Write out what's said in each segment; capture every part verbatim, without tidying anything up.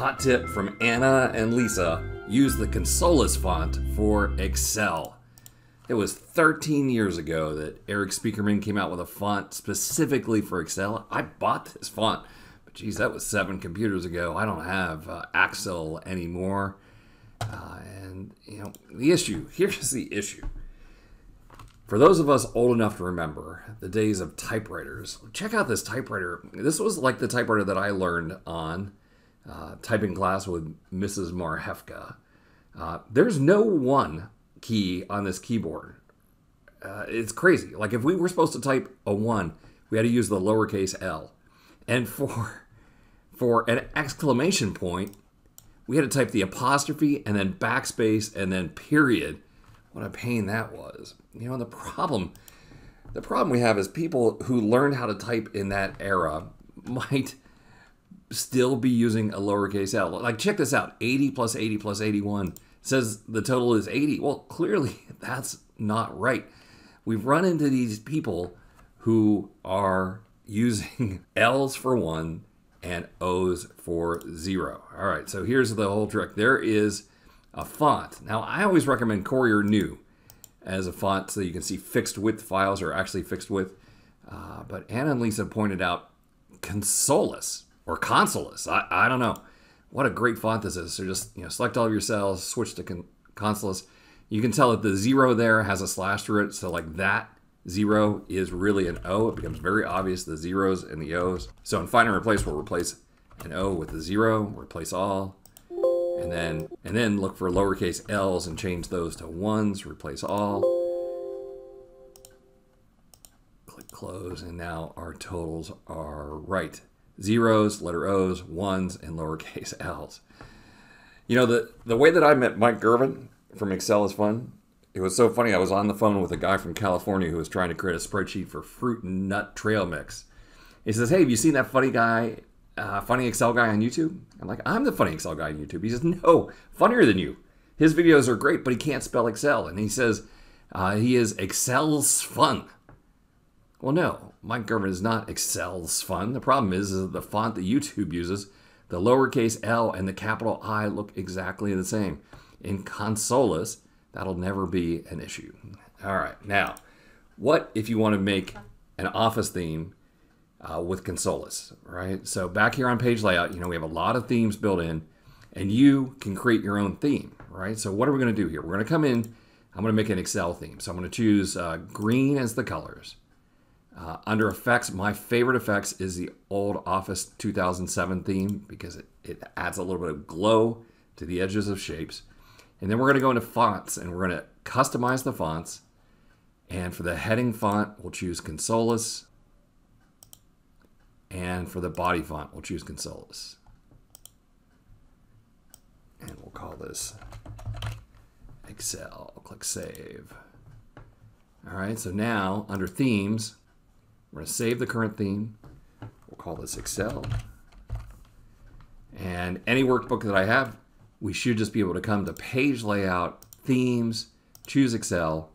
hot tip from Anna and Lisa, use the Consolas font for Excel. It was thirteen years ago that Eric Spiekermann came out with a font specifically for Excel. I bought this font, but geez, that was seven computers ago. I don't have uh, Excel anymore. Uh, and you know, the issue, here's the issue. For those of us old enough to remember the days of typewriters, check out this typewriter. This was like the typewriter that I learned on uh, typing class with Missus Marhefka. Uh, there's no one key on this keyboard. Uh, it's crazy. Like if we were supposed to type a one, we had to use the lowercase l. And for, for an exclamation point, we had to type the apostrophe and then backspace and then period. What a pain that was. You know, the problem, the problem we have is people who learned how to type in that era might still be using a lowercase l. Like check this out, eighty plus eighty plus eighty-one says the total is eighty. Well, clearly that's not right. We've run into these people who are using L's for one and O's for zero. All right, so here's the whole trick. There is a font. Now, I always recommend Courier New as a font so you can see fixed width files are actually fixed width. Uh, but Anna and Lisa pointed out Consolas or Consolas. I, I don't know. What a great font this is. So just, you know, select all of your cells, switch to con Consolas. You can tell that the zero there has a slash through it. So like that zero is really an O. It becomes very obvious, the zeros and the O's. So in find and replace, we'll replace an O with a zero, replace all. And then, and then look for lowercase l's and change those to ones, replace all. Click close, and now our totals are right. Zeros, letter O's, ones, and lowercase l's. You know, the, the way that I met Mike Girvin from Excel Is Fun, it was so funny. I was on the phone with a guy from California who was trying to create a spreadsheet for fruit and nut trail mix. He says, hey, have you seen that funny guy? Uh, funny Excel guy on YouTube? I'm like, I'm the funny Excel guy on YouTube. He says, no, funnier than you. His videos are great, but he can't spell Excel. And he says, uh, he is Excel's Fun. Well, no, Mike Girvin is not Excel's Fun. The problem is, is the font that YouTube uses, the lowercase l and the capital I look exactly the same. In Consolas, that'll never be an issue. All right, now, what if you want to make an office theme Uh, with Consolas, right? So back here on page layout, you know, we have a lot of themes built in and you can create your own theme, right? So what are we gonna do here? We're gonna come in, I'm gonna make an Excel theme. So I'm gonna choose uh, green as the colors. Uh, under effects, my favorite effects is the old Office two thousand seven theme because it, it adds a little bit of glow to the edges of shapes. And then we're gonna go into fonts and we're gonna customize the fonts. And for the heading font, we'll choose Consolas. And for the body font, we'll choose Consolas. And we'll call this Excel. Click Save. All right, so now under Themes, we're going to save the current theme. We'll call this Excel. And any workbook that I have, we should just be able to come to Page Layout, Themes, choose Excel,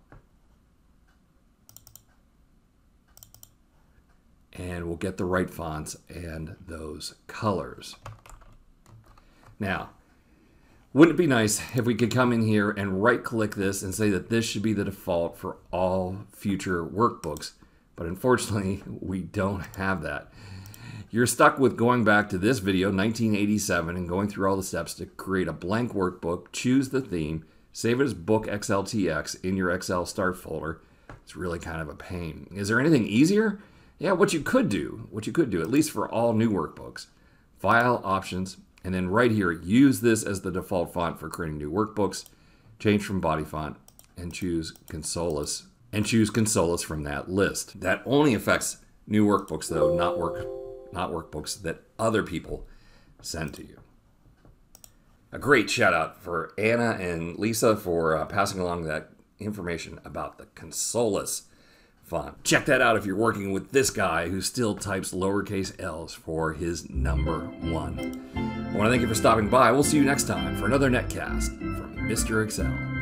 and we'll get the right fonts and those colors. Now, wouldn't it be nice if we could come in here and right-click this and say that this should be the default for all future workbooks, but unfortunately, we don't have that. You're stuck with going back to this video, nineteen eighty-seven, and going through all the steps to create a blank workbook, choose the theme, save it as Book X L T X in your Excel Start folder. It's really kind of a pain. Is there anything easier? Yeah, what you could do, what you could do, at least for all new workbooks, File, Options, and then right here, use this as the default font for creating new workbooks, change from body font, and choose Consolas, and choose Consolas from that list. That only affects new workbooks though, not work, not workbooks that other people send to you. A great shout out for Anna and Lisa for uh, passing along that information about the Consolas font. Check that out if you're working with this guy who still types lowercase l's for his number one. I want to thank you for stopping by. We'll see you next time for another netcast from Mister Excel.